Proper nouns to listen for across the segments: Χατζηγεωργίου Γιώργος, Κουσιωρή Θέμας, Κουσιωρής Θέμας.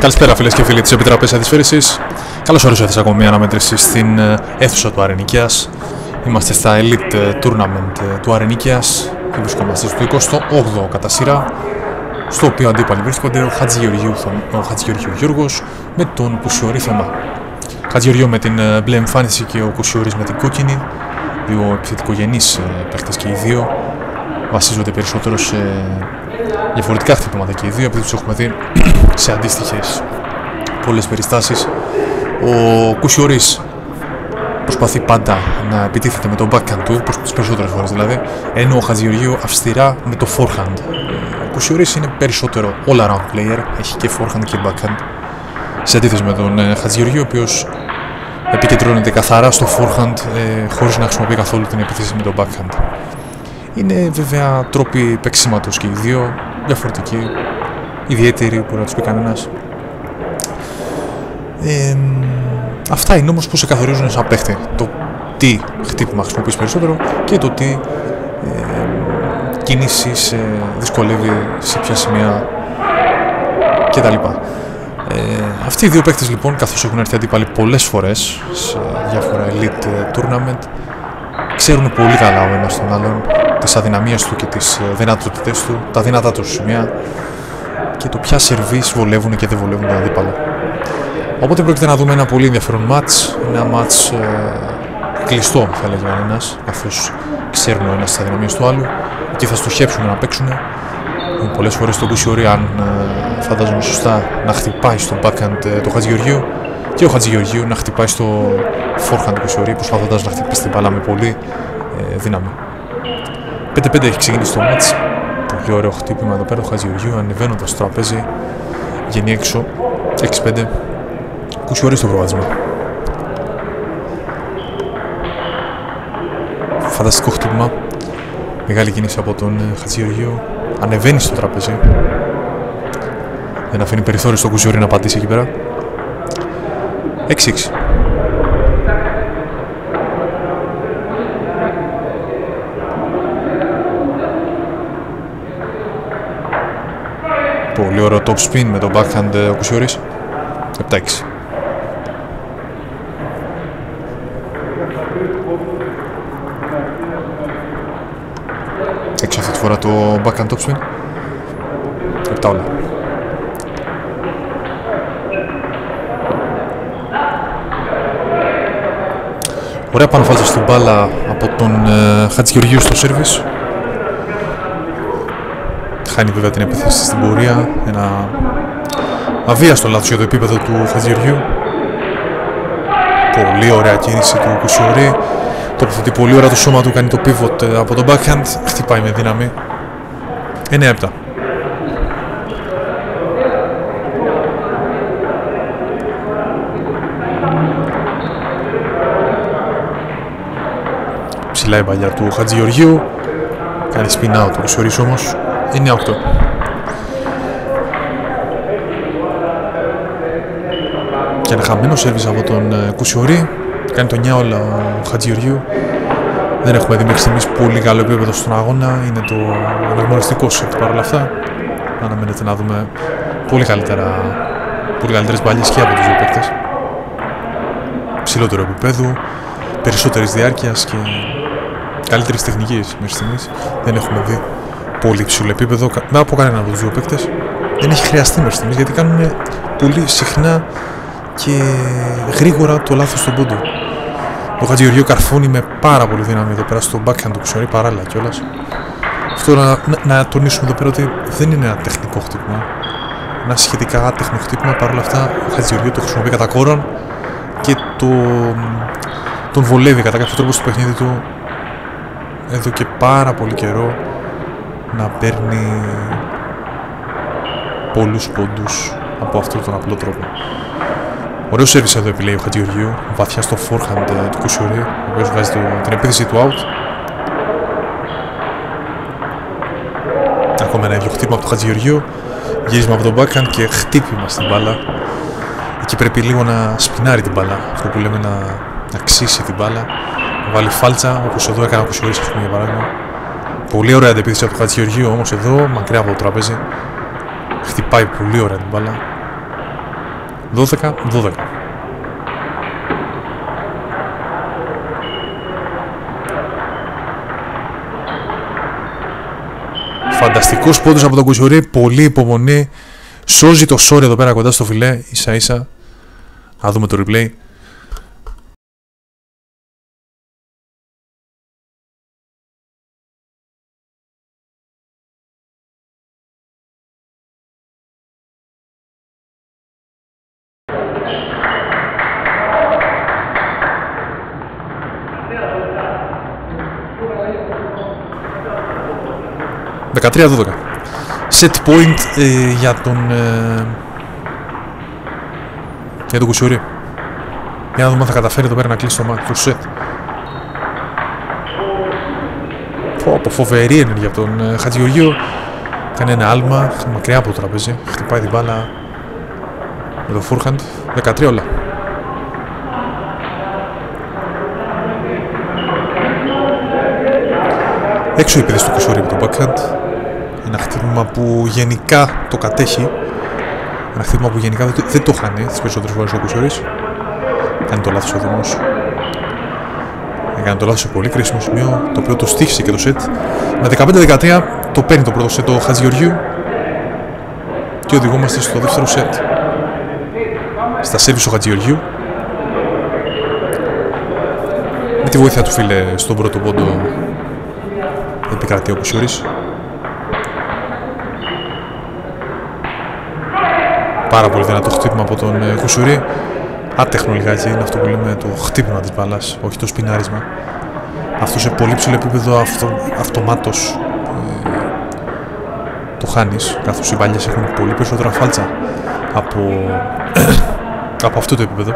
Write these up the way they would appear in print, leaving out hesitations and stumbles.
Καλησπέρα φίλες και φίλοι της Επιτραπέζιας Αντισφαίρησης. Καλώς ορίσατε σε ακόμη μια αναμέτρηση στην αίθουσα του Αρενικαίας. Είμαστε στα Elite Tournament του Αρενίκαιας και βρισκόμαστε στο 28ο κατά σειρά, στο οποίο αντίπαλοι βρίσκονται ο Χατζηγεωργίου Γιώργος με τον Κουσιωρή Θέμα. Χατζηγεωργίου με την μπλε εμφάνιση και ο Κουσιωρής με την κόκκινη. Δύο επιθετικογενείς παίχτες και οι δύο βασίζονται περισσότερο σε διαφορετικά χτυπήματα και οι δύο, επειδή τους έχουμε δει σε αντίστοιχες πολλές περιστάσεις. Ο Κουσιωρής προσπαθεί πάντα να επιτίθεται με το backhand του, τις περισσότερες φορές δηλαδή, ενώ ο Χατζηγεωργίου αυστηρά με το forehand. Ο Κουσιωρής είναι περισσότερο all-around player, έχει και forehand και backhand, σε αντίθεση με τον Χατζηγεωργίου, ο οποίος επικεντρώνεται καθαρά στο forehand χωρίς να χρησιμοποιεί καθόλου την επίθεση με το backhand. Είναι βέβαια τρόποι παίξηματος και οι δύο, διαφορετικοί, ιδιαίτεροι, μπορεί να τους πει κανένας. Αυτά είναι όμως που σε καθορίζουν σαν παίχτη. Το τι χτύπημα χρησιμοποιείς περισσότερο και το τι κινήσεις δυσκολεύει σε ποια σημεία κτλ. Αυτοί οι δύο παίχτες λοιπόν, καθώς έχουν έρθει αντίπαλοι πολλές φορές σε διάφορα elite tournament, ξέρουν πολύ καλά ο ένας τον άλλον τις αδυναμίες του και τις δυνατότητες του, τα δυνατά του σημεία και το ποια σερβίς βολεύουν και δεν βολεύουν τον αντίπαλο. Οπότε πρόκειται να δούμε ένα πολύ ενδιαφέρον μάτς, ένα μάτς κλειστό θα λέγει ο ένας, καθώς ξέρουν ο ένας τις αδυναμίες του άλλου και θα στοχεύσουν να παίξουν. Πολλές φορές τον Κουσιωρή, αν φαντάζομαι σωστά, να χτυπάει στο backhand το Χατζηγεωργίου και ο Χατζηγεωργίου να χτυπάει στο forehand του Κουσιωρή, προσπαθώντας να χτυπήσει την μπάλα με πολύ δύναμη. 5-5 έχει ξεκινήσει το match. Πολύ ωραίο χτύπημα εδώ πέρα του Χατζηγεωργίου, ανεβαίνοντας στο τραπέζι, βγαίνει έξω. 6-5. Κουσιωρή στο προβάδισμα. Φανταστικό χτύπημα. Μεγάλη κίνηση από τον Χατζηγεωργίου. Ανεβαίνει στο τραπέζι. Δεν αφήνει περιθώριο στον Κουσιωρή να πατήσει εκεί πέρα. 6-6. Πολύ ωραίο top spin με τον backhand ο Κουσιωρής. 7-6. Έξω αυτή τη φορά το backhand top spin. 7 όλα. Ωραία πανφάζα στην μπάλα από τον Χατζηγεωργίου στο σέρβις. Χάνει βέβαια την επίθεση στην πορεία. Ένα αβίαστο λάθος για το επίπεδο του Χατζηγεωργίου. Πολύ ωραία κίνηση του Κουσιωρή. Τοποθετεί πολύ ωραία το σώμα του, κάνει το pivot από τον backhand. Χτυπάει με δύναμη. 9-7. Ψηλά η παλιά του Χατζηγεωργίου. Κάνει spin out ο Κουσιωρής όμως. 9-8. Και ένα χαμένο σέρβις από τον Κουσιωρή. Κάνει το 9 όλα ο Χατζηγεωργίου. Δεν έχουμε δει μέχρι στιγμής πολύ καλό επίπεδο στον αγώνα. Είναι το αναγνωριστικό σετ παρόλα αυτά. Αναμένεται να δούμε πολύ καλύτερες μπαλιές και από τους δύο παίκτες. Ψηλότερο επίπεδο, περισσότερης διάρκειας και καλύτερης τεχνικής μέχρι στιγμής. Δεν έχουμε δει πολύ υψηλό επίπεδο από κανένα από τους δύο παίκτες. Δεν έχει χρειαστεί μέχρι στιγμής γιατί κάνουν πολύ συχνά και γρήγορα το λάθος στον πόντο. Ο Χατζηγεωργίου καρφώνει με πάρα πολύ δύναμη εδώ πέρα στο backhand του Κουσιωρή, παράλληλα κιόλας. Αυτό να τονίσουμε εδώ πέρα ότι δεν είναι ένα τεχνικό χτύπημα. Ένα σχετικά τεχνικό χτύπημα, παρόλα αυτά ο Χατζηγεωργίου το χρησιμοποιεί κατά κόρον και τον βολεύει κατά κάποιο τρόπο στο παιχνίδι του εδώ και πάρα πολύ καιρό να παίρνει πολλούς πόντους από αυτόν τον απλό τρόπο. Ωραίο σερβις εδώ επιλέγει ο Χατζηγεωργίου, βαθιά στο forehand του Κουσιωρή, ο οποίος βγάζει την επίθεση του out. Ακόμα ένα ίδιο χτύπημα από τον Χατζηγεωργίου, γύρισμα από τον backhand και χτύπημα στην μπάλα. Εκεί πρέπει λίγο να σπινάρει την μπάλα, αυτό που λέμε να ξύσει την μπάλα, να βάλει φάλτσα, όπως εδώ έκανε ο Κουσιωρής ας πούμε για παράδειγμα. Πολύ ωραία αντεπίθεση από τον Χατζηγεωργίου όμως εδώ, μακριά από το τραπέζι. Χτυπάει πολύ ωραία την μπάλα. 12-12. Φανταστικός πόντος από τον Κουσιωρή, πολύ υπομονή. Σώζει το Σόρι εδώ πέρα κοντά στο φιλέ, ίσα ίσα. Να δούμε το replay. Set point για τον Κουσιωρή. Για να δούμε αν θα καταφέρει εδώ πέρα να κλείσει το μάτι του set. Φοβερή ενέργεια από τον Χατζηγεωργίου. Κάνει ένα άλμα μακριά από το τραπέζι. Χτυπάει την μπάλα με το forehand. 13 όλα. Έξω η επίδεση του Κουσιωρή με το backhand. Ένα χτύπημα που γενικά το κατέχει. Ένα χτύπημα που γενικά δεν το χάνει τις περισσότερες φορές ο Κουσιωρής. Κάνει το λάθος ο Δημός. Έκανε το λάθος σε πολύ κρίσιμο σημείο, το οποίο το στοίχισε και το σετ. Με 15-13 το παίρνει το πρώτο σετ ο Χατζηγεωργίου και οδηγόμαστε στο δεύτερο σετ. Στα σέρβις ο Χατζηγεωργίου. Με τη βοήθεια του φίλε στον πρώτο πόντο επικρατεί ο Κουσιωρής. Πάρα πολύ δυνατό χτύπημα από τον Κουσιωρή. Άτεχνο λιγάκι, είναι αυτό που λέμε το χτύπημα της μπάλας, όχι το σπινάρισμα. Αυτό σε πολύ ψηλό επίπεδο αυτομάτως το χάνεις, καθώς οι μπάλιες έχουν πολύ περισσότερα φάλτσα από αυτό το επίπεδο.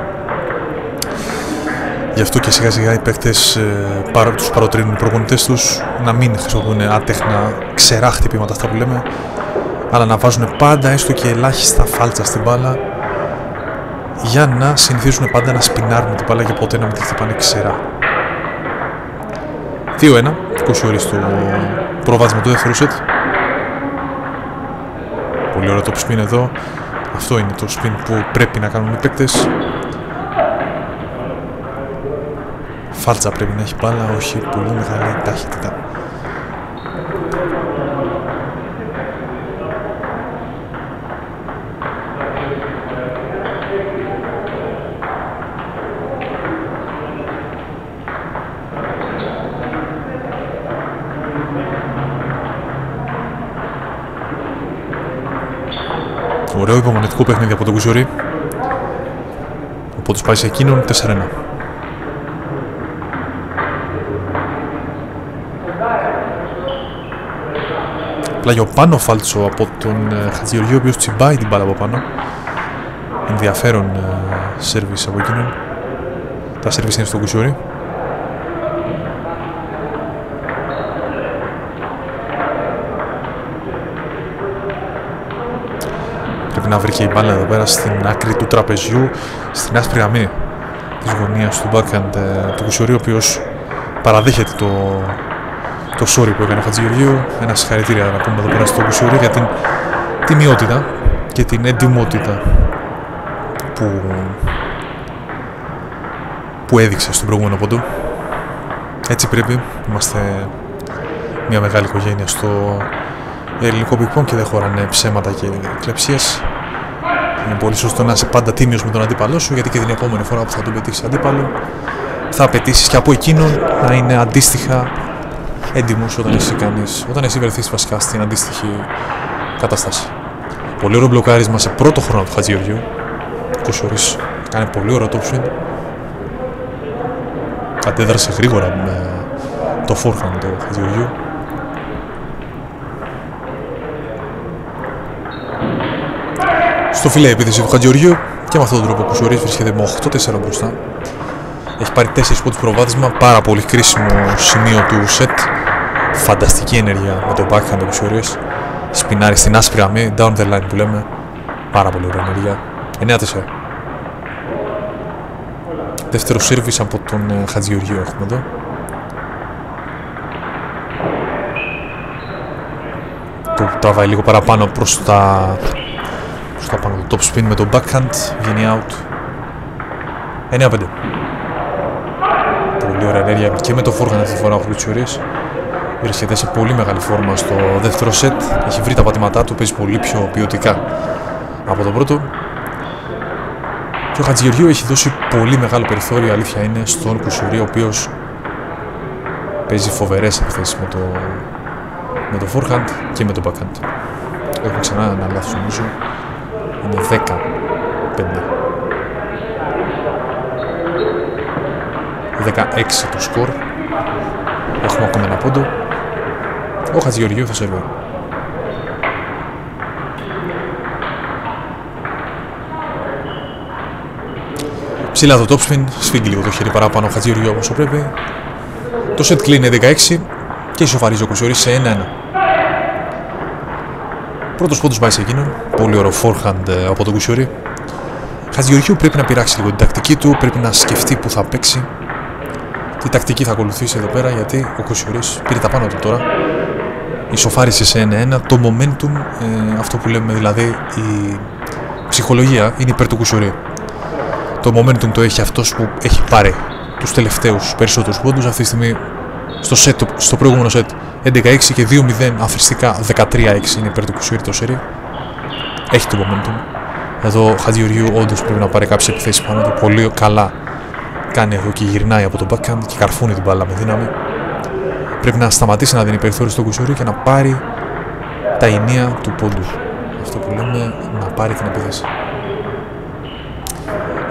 Γι' αυτό και σιγά σιγά οι παίκτες τους παροτρύνουν οι προπονητές τους να μην χρησιμοποιούν άτεχνα ξερά χτυπήματα, αυτά που λέμε, αλλά να βάζουν πάντα έστω και ελάχιστα φάλτσα στην μπάλα για να συνηθίσουν πάντα να σπινάρουν την μπάλα και ποτέ να μην τη χτυπάνε ξερά. 2-1, 20 ώρες το προβάδισμα του δεύτερου σετ. Πολύ ωραίο το σπιν εδώ. Αυτό είναι το σπιν που πρέπει να κάνουν οι παίκτες. Φάλτσα πρέπει να έχει μπάλα, όχι πολύ μεγάλη ταχύτητα. Ωραίο υπομονετικό παιχνίδι από τον Κουσιωρή. Ο πόντος πάει σε εκείνον, 4-1. Πλάγιο πάνω φάλτσο από τον Χατζηγεωργίου, ο οποίος τσιμπάει την μπάλα από πάνω. Ενδιαφέρον σερβις από εκείνον. Τα σερβις είναι στον Κουσιωρή. Να βρει και η μπάλα εδώ πέρα στην άκρη του τραπεζιού, στην άσπρη γραμμή της γωνίας του backhand του Κουσιωρή, ο οποίος παραδέχεται το sorry που έκανε ο Χατζηγεωργίου. Ένα συγχαρητήρια να πούμε εδώ πέρα στον Κουσιωρή για την τιμιότητα και την εντιμότητα που έδειξε στον προηγούμενο πόντο. Έτσι πρέπει, είμαστε μια μεγάλη οικογένεια στο ελληνικό πικπον και δεν χωράνε ψέματα και κλεψίες. Είναι πολύ σωστό να είσαι πάντα τίμιος με τον αντίπαλό σου, γιατί και την επόμενη φορά που θα τον πετύχεις αντίπαλο θα απαιτήσεις και από εκείνον να είναι αντίστοιχα έντιμος όταν εσύ βρεθείς βασικά στην αντίστοιχη κατάσταση. Πολύ ωραίο μπλοκάρισμα σε πρώτο χρόνο του Χατζηγεωργίου. Κουσιωρής κάνει πολύ ωραίο top swing. Κατέδρασε γρήγορα με το forehand του Χατζηγεωργίου. Στο φιλέ επίθεση του Χατζηγεωργίου και με αυτόν τον τρόπο ο Κουσιωρής βρίσκεται με 8-4 μπροστά. Έχει πάρει 4 πόντους προβάδισμα, πάρα πολύ κρίσιμο σημείο του σετ. Φανταστική ενέργεια με τον backhand του Κουσιωρίς. Σπινάρει στην άσπρη γραμμή, down the line που λέμε. Πάρα πολύ ωραία ενέργεια. 9-4. Δεύτερο σερβις από τον Χατζηγεωργίου έχουμε εδώ. Το τραβάει λίγο παραπάνω προς τα Σωστά πάνω το top spin με το backhand, βγαίνει out. 9-5. Πολύ ωραία ενέργεια και με το forehand αυτή τη φορά ο Κουσιωρής. Βρίσκεται σε πολύ μεγάλη φόρμα στο δεύτερο σετ. Έχει βρει τα πατήματά του, παίζει πολύ πιο ποιοτικά από τον πρώτο. Και ο Χατζηγεωργίου έχει δώσει πολύ μεγάλο περιθώριο, η αλήθεια είναι, στον Κουσιωρή, ο οποίος παίζει φοβερές επιθέσεις με το forehand και με το backhand. Έχουμε ξανά ένα λάθος, νομίζω. Είναι 10-5. 16 το σκορ. Έχουμε ακόμα ένα πόντο. Ο Χατζηγεωργίου θα σερβεί. Ψηλά το topspin, σφίγγει λίγο το χέρι παραπάνω ο Χατζηγεωργίου όσο πρέπει. Το σετ κλείνει 16 και ισοφαρίζει ο Κουσιωρής σε 1-1. Πρώτος πόντος πάει σε εκείνον. Πολύ ωραίο forehand από τον Κουσιωρή. Χατζηγεωργίου πρέπει να πειράξει λίγο την τακτική του, πρέπει να σκεφτεί που θα παίξει. Η τακτική θα ακολουθήσει εδώ πέρα, γιατί ο Κουσιωρής πήρε τα πάνω του τώρα. Ισοφάρισε σε 1-1. Το momentum, αυτό που λέμε δηλαδή η ψυχολογία, είναι υπέρ του Κουσιωρή. Το momentum το έχει αυτός που έχει πάρει τους τελευταίους περισσότερους πόντους. Αυτή τη στιγμή στο προηγούμενο set 11-6 και 2-0 αφριστικά 13-6 είναι υπέρ του Κουσιωρή το σερί. Έχει το momentum. Εδώ ο Χατζηγεωργίου όντως πρέπει να πάρει κάποιες επιθέσεις πάνω του. Πολύ καλά κάνει εδώ και γυρνάει από τον backhand και καρφώνει την μπάλα με δύναμη. Πρέπει να σταματήσει να δίνει περιθώριο στον Κουσιωρή και να πάρει τα ενία του πόντου. Αυτό που λέμε, να πάρει την επίθεση.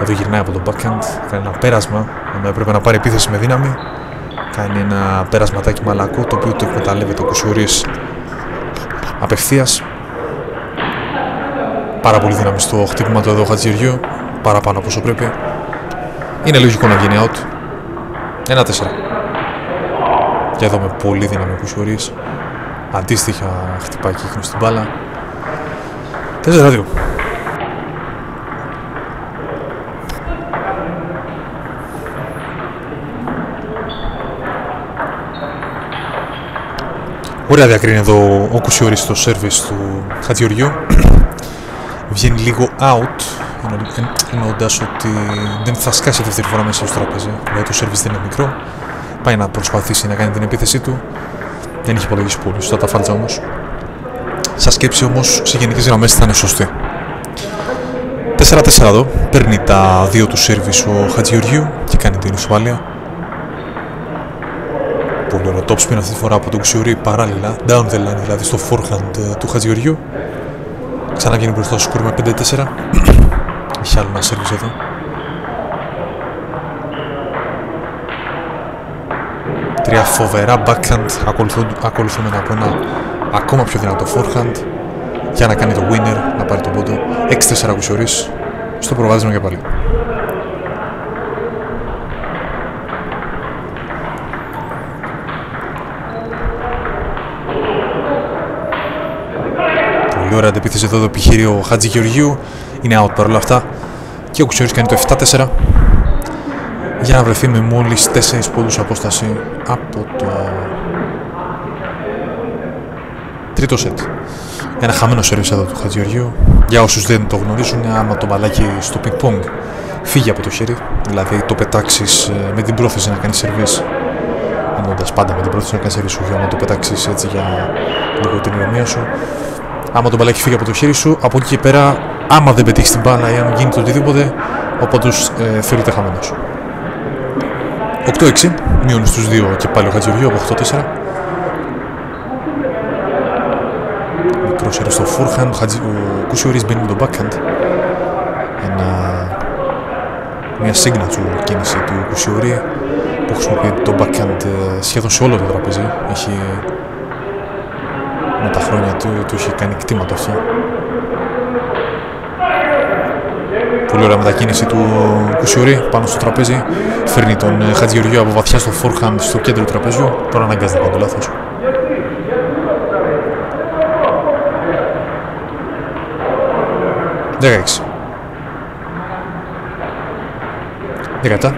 Εδώ γυρνάει από τον backhand, κάνει ένα πέρασμα. Πρέπει να πάρει επίθεση με δύναμη. Κάνει ένα πέρασματάκι μαλακό, το οποίο το εκμεταλλεύεται ο Κουσιωρής απευθείας. Πάρα πολύ δύναμη στο χτύπημα του εδώ ο Χατζηγεωργίου, παραπάνω από όσο πρέπει. Είναι λογικό να γίνει out. 1-4. Και εδώ με πολύ δύναμη ο Κουσιωρής. Αντίστοιχα χτυπάει και εκείνος την μπάλα. 4-2. Ωραία διακρίνει εδώ ο Κουσιωρής στο σέρβις του Χατζηγεωργίου. Βγαίνει λίγο out, εννοώντας ότι δεν θα σκάσει δεύτερη φορά μέσα στο τραπέζι. Το σερβις δεν είναι μικρό. Πάει να προσπαθήσει να κάνει την επίθεσή του. Δεν έχει υπολογίσει πολύ σωστά τα φάλτσα όμως. Σα σκέψη όμως σε γενικές γραμμές θα είναι σωστή. 4-4 εδώ. Παίρνει τα δύο του σερβις ο Χατζηγεωργίου και κάνει την ισοπαλία. Πολύ ωραίο topspin αυτή τη φορά από τον Κουσιωρή, παράλληλα down the line, δηλαδή στο forehand του Χατζηγεωργίου. Ξανά βγαίνει μπροστά στο σκορ με 5-4. Έχει άλλο ένα σερβις εδώ. Τρία φοβερά backhand ακολουθούμενα από ένα ακόμα πιο δυνατό forehand για να κάνει το winner, να πάρει τον πόντο. 6-4 Κουσιωρής στο προβάδισμα και πάλι. Ωραία αντεπίθεση εδώ το επιχείρημα ο Χατζηγεωργίου. Είναι out παρόλα αυτά. Και ο Κουσιωρής κάνει το 7-4 για να βρεθεί με μόλις 4 πόντους απόσταση από το τρίτο σετ. Ένα χαμένο σερβις εδώ του Χατζηγεωργίου. Για όσους δεν το γνωρίζουν, άμα το μπαλάκι στο ping-pong φύγει από το χέρι, δηλαδή το πετάξεις με την πρόθεση να κάνεις σερβις, εννοώντας πάντα με την πρόθεση να κάνεις σερβις, όχι άμα το πετάξεις έτσι για λίγο την ηρεμία σου. Άμα το μπαλάκι φύγει από το χέρι σου, από εκεί και πέρα, άμα δεν πετύχει την μπάλα ή αν γίνει το οτιδήποτε, ο πόντος θεωρείται χαμένος. 8-6, μείωνε στους 2 και πάλι ο Χατζηγεωργίου από 8-4. Μικρό σερί στο forehand, ο Κουσιωρής μπαίνει με το backhand. Μια signature κίνηση του Κουσιωρή που χρησιμοποιεί το backhand σχεδόν σε όλο το τραπέζι. Με τα χρόνια του είχε κάνει κτήμα το αυτό. Πολύ ωραία μετακίνηση του Κουσιωρή πάνω στο τραπέζι. Φέρνει τον Χατζηγεωργίου από βαθιά στο forehand στο κέντρο του τραπέζιου. Τώρα αναγκάζεται να κάνει το λάθος. Δεκαέξι. 17.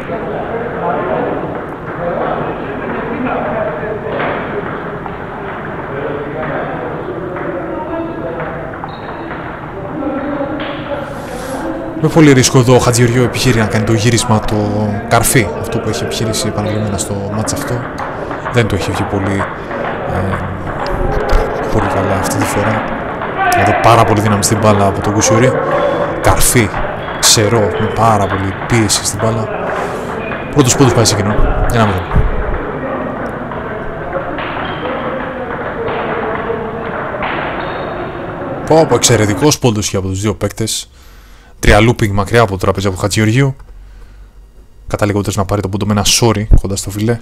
Με πολύ ρίσκο εδώ ο Χατζηγεωργίου επιχείρει να κάνει το γύρισμα το καρφί, αυτό που έχει επιχειρήσει επαναλημμένα στο μάτς αυτό. Δεν το έχει βγει πολύ, πολύ καλά αυτή τη φορά. Εδώ πάρα πολύ δύναμη στην μπάλα από τον Κουσιωρή. Καρφί, ξερό, με πάρα πολύ πίεση στην μπάλα. Πρώτος πόντος πάει σε κοινό, για να μην δούμε. Πω, εξαιρετικός πόντος και από τους δύο παίκτες. Τριαλούπινγκ μακριά από το τραπέζι από Χατζηγεωργίου. Καταλήγοντας να πάρει το πόντο με ένα σόρι κοντά στο φιλέ.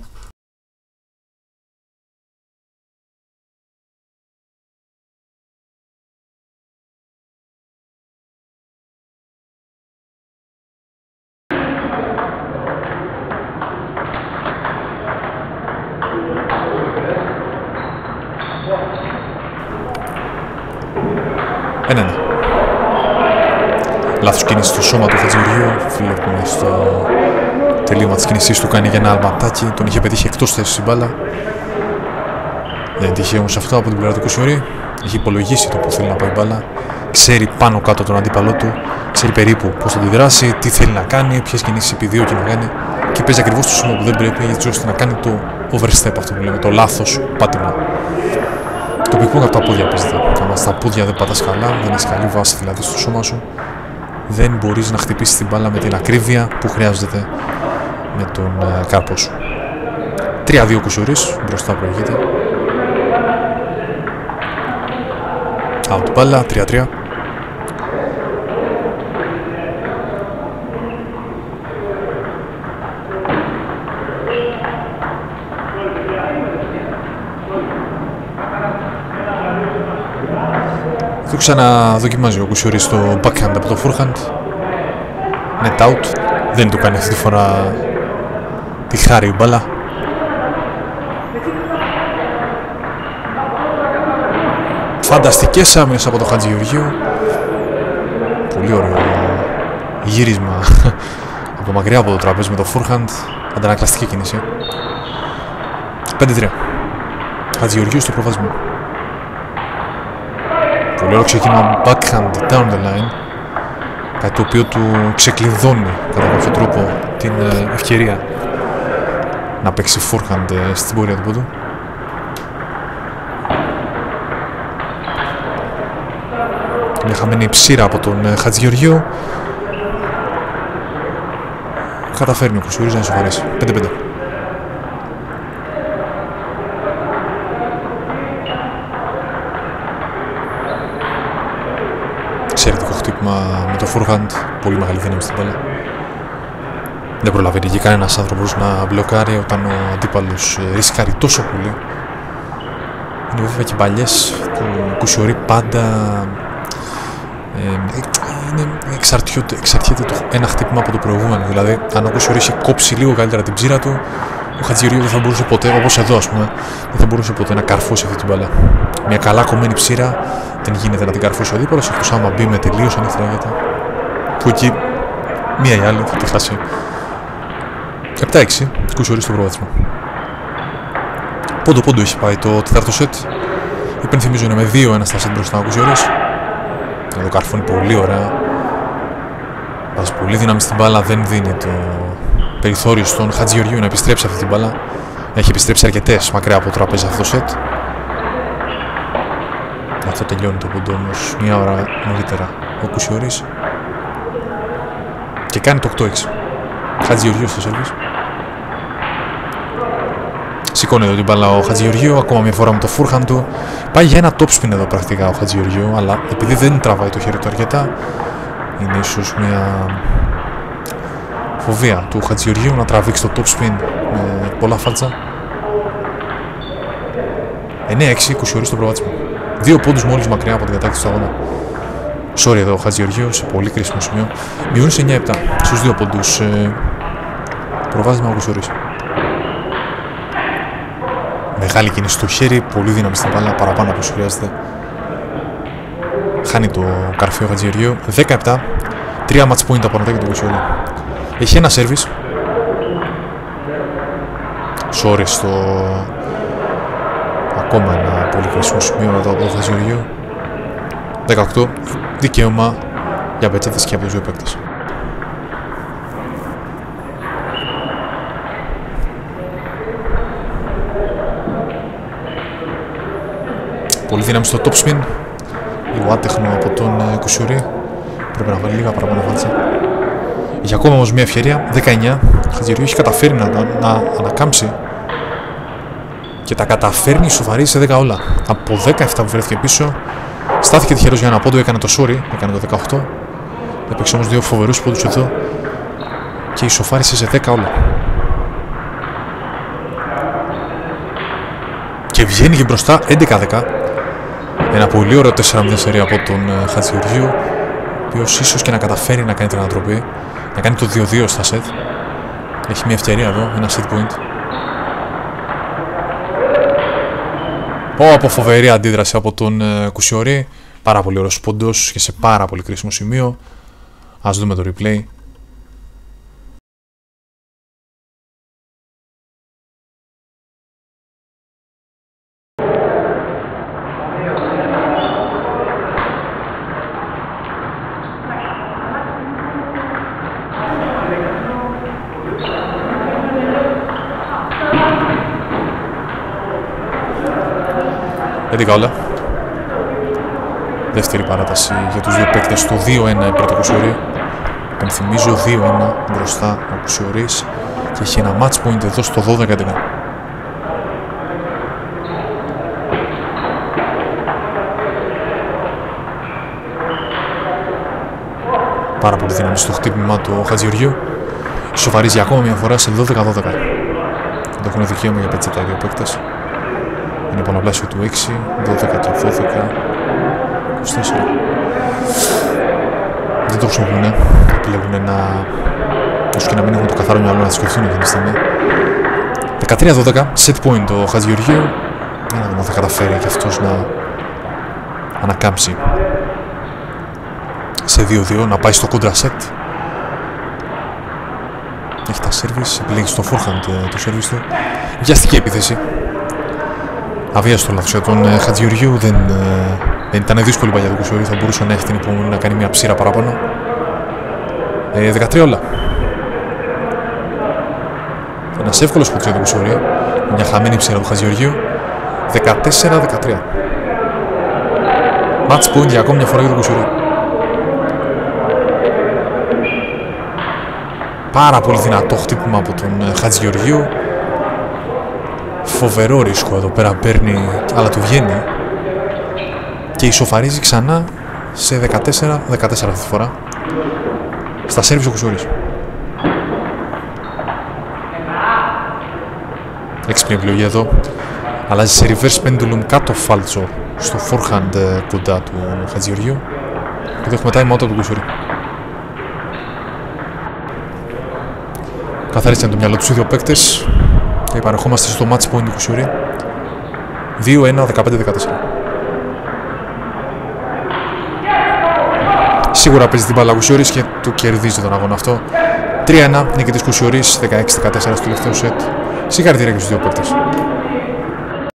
Ένα. Λάθος κίνηση στο σώμα του Χατζηγεωργίου. Βλέπουμε στο τελείωμα της κίνησής του κάνει για ένα αλματάκι. Τον είχε πετύχει εκτός θέσης η μπάλα. Δεν τύχει όμως αυτό από την πλευρά του Κουσιωρή. Είχε υπολογίσει το που θέλει να πάει η μπάλα. Ξέρει πάνω κάτω τον αντίπαλό του. Ξέρει περίπου πώς θα αντιδράσει, τι θέλει να κάνει, ποιες κινήσεις επιδιώκει να κάνει. Και παίζει ακριβώς το σημείο που δεν πρέπει έτσι ώστε να κάνει το overstep, αυτό που λέμε, το λάθος πάτημα. Το πικ από τα πόδια παίζεται. Αν στα πόδια δεν πατάς καλά, δεν έχει καλή βάση δηλαδή στο σώμα σου, δεν μπορείς να χτυπήσεις την μπάλα με την ακρίβεια που χρειάζεται με τον κάρπο σου. 3-2 Κουσιωρής, μπροστά προηγείται. Out μπάλα, 3-3. Το ξαναδοκιμάζει ο Κουσιωρής στο backhand από το forehand. Net out. Δεν του κάνει αυτή τη φορά τη χάρη η μπάλα. Φανταστικές άμυνες από το Χατζηγεωργίου. Πολύ ωραίο γύρισμα από μακριά από το τραπέζι με το forehand. Αντανακλαστική κίνηση. 5-3. Χατζηγεωργίου στο προβάδισμα. Πολύ ωραίο ξεκίνημα backhand down the line, κάτι το οποίο του ξεκλειδώνει κατά κάποιο τρόπο την ευκαιρία να παίξει forehand στην πορεία του πόντου. Μια χαμένη ψήρα από τον Χατζηγεωργίου. Καταφέρνει ο Κουσιωρής να ισοφαρίσει. 5-5. Εξαιρετικό χτύπημα με το forehand, πολύ μεγάλη δύναμη στην μπάλα. Δεν προλαβαίνει και κανένας άνθρωπος να μπλοκάρει όταν ο αντίπαλος ρισκάρει τόσο πολύ. Είναι βέβαια και παλιές που Κουσιωρή πάντα εξαρτιέται το ένα χτύπημα από το προηγούμενο. Δηλαδή, αν ο Κουσιωρή είχε κόψει λίγο καλύτερα την ψήρα του, ο Χατζηγεωργίου δεν θα μπορούσε ποτέ, όπως εδώ ας πούμε, δεν θα μπορούσε ποτέ να καρφώσει αυτή την μπάλα. Μια καλά κομμένη ψήρα δεν γίνεται να την καρφώσει ο δίπαλος, εκτός άμα μπει με τελείως ανοιχτράγεται. Που εκεί μία ή άλλη θα τη χάσει. 7-6, Κουσιωρής στο προβάδισμα. Πόντο είχε πάει το τέταρτο σετ. Υπενθυμίζω είναι με 2-1 στα σετ μπροστά ο Κουσιωρής. Εδώ καρφώνει πολύ ωραία. Βάζει πολύ δύναμη στην μπάλα, δεν δίνει το περιθώριο στον Χατζηγεωργίου να επιστρέψει αυτή την μπάλα. Έχει επιστρέψει αρκετές μακριά από το τραπέζι αυτό το σετ. Αυτό τελειώνει το πόντο όμως μία ώρα νωρίτερα ο Κουσιωρής. Και κάνει το 8-6. Χατζηγεωργίου στο σερβίς. Σηκώνει εδώ την μπάλα ο Χατζηγεωργίου, ακόμα μια φορά με το φούρχαν του. Πάει για ένα topspin εδώ πρακτικά ο Χατζηγεωργίου, αλλά επειδή δεν τραβάει το χέρι του αρκετά, είναι ίσως μια φοβία του Χατζηγεωργίου να τραβήξει το topspin με πολλά φάλτσα. 9-6, Κουσιωρής στο προβάδισμα. 2 πόντους μόλις μακριά από την κατάκτηση του αγώνα. Sorry εδώ ο Χατζηγεωργίου σε πολύ κρίσιμο σημείο. Μειώνει σε 9-7 στους 2 πόντους. Προβάδισμα ο Κουσιωρής. Μεγάλη κίνηση στο χέρι, πολύ δύναμη στην μπάλα, παραπάνω από όσο χρειάζεται. Χάνει το καρφί ο Χατζηγεωργίου. 17, 3 match point από ανατάκια του Κουσιωρή. Έχει ένα σερβις. Sorry στο ακόμα ένα πολύ κρίσιμο σημείο από το Χατζηγεωργίου. 18, δικαίωμα για πετσέτες και από τους δύο παίκτες. πολύ δύναμη στο top spin. Λίγο άτεχνο από τον Κουσιωρή. Πρέπει να βάλει λίγα παραπάνω φάτσα. Έχει ακόμα όμως μια ευκαιρία. 19. Χατζηγεωργίου έχει καταφέρει να ανακάμψει. Και τα καταφέρνει σοβαρή σε 10 όλα. Από 17 που βρέθηκε πίσω. Στάθηκε τυχερός για ένα πόντο. Έκανε το sorry. Έκανε το 18. Έπαιξε όμως δύο φοβερούς πόντους εδώ. Και ισοφάρισε σε 10 όλα. Και βγαίνει και μπροστά 11-10. Ένα πολύ ωραίο 4-0 από τον Χατζηγεωργίου, ο οποίος ίσως και να καταφέρει να κάνει την ανατροπή, να κάνει το 2-2 στα σετ. Έχει μια ευκαιρία εδώ, ένα set point. Από φοβερή αντίδραση από τον Κουσιωρή. Πάρα πολύ ωραίος πόντος και σε πάρα πολύ κρίσιμο σημείο. Ας δούμε το replay. Όλα. Δεύτερη παράταση για τους δύο παίκτες, το 2-1 επί του Κουσιωρή. Υπενθυμίζω 2-1 μπροστά ο Κουσιωρής και έχει ένα match point εδώ στο 12-11. Πάρα πολύ δύναμη στο χτύπημα του ο Χατζηγεωργίου. Σοβαρίζει ακόμα μια φορά σε 12-12. Δεν έχουν δικαίωμα για πετσέτα οι δύο παίκτες. Είναι πολλαπλάσιο του 6, 12 και 12, 24. Δεν το χρησιμοποιούν. Επιλέγουν να. Όσο και να μην έχουν το καθαρό μυαλό να σκεφτούν αυτή τη στιγμή. 13-12, set point ο Χατζηγεωργίου. Για να δούμε αν θα καταφέρει και αυτός να ανακάμψει. Σε 2-2, να πάει στο κόντρα set. Έχει τα service, επιλέγει στο forehand το service του. Βιαστική επίθεση. Αβίαστο λάθος για τον Χατζηγεωργίου, δεν ήταν δύσκολη παλιά του Κουσιωρή, θα μπορούσε να έχει την υπομονή να κάνει μια ψήρα παραπάνω. 13 όλα. Ένας εύκολος ποτήρι του Κουσιωρή, μια χαμένη ψήρα του Χατζηγεωργίου. 14-13. Match point για ακόμη μια φορά για τον Κουσιωρή. Πάρα πολύ δυνατό χτύπημα από τον Χατζηγεωργίου. Φοβερό ρίσκο εδώ πέρα παίρνει, αλλά του βγαίνει και ισοφαρίζει ξανά σε 14-14 αυτή τη φορά. Στα σέρβις ο Κουσιωρής. Έξυπνη επιλογή εδώ. Αλλάζει σε reverse pendulum κάτω φάλτσο στο forehand κοντά του Χατζηγεωργίου. Και εδώ έχουμε time out από τον Κουσιωρή. Καθαρίστηκαν το μυαλό τους οι δύο παίκτες. Και παρεχόμαστε στο match point του Κουσιωρή. 2-1, 15-14. Σίγουρα παίζει την μπάλα ο Κουσιωρής και του κερδίζει τον αγώνα αυτό. 3-1, νίκη της Κουσιωρής, 16-14 στο τελευταίο σετ. Συγχαρητήρια και στους δύο παίκτες.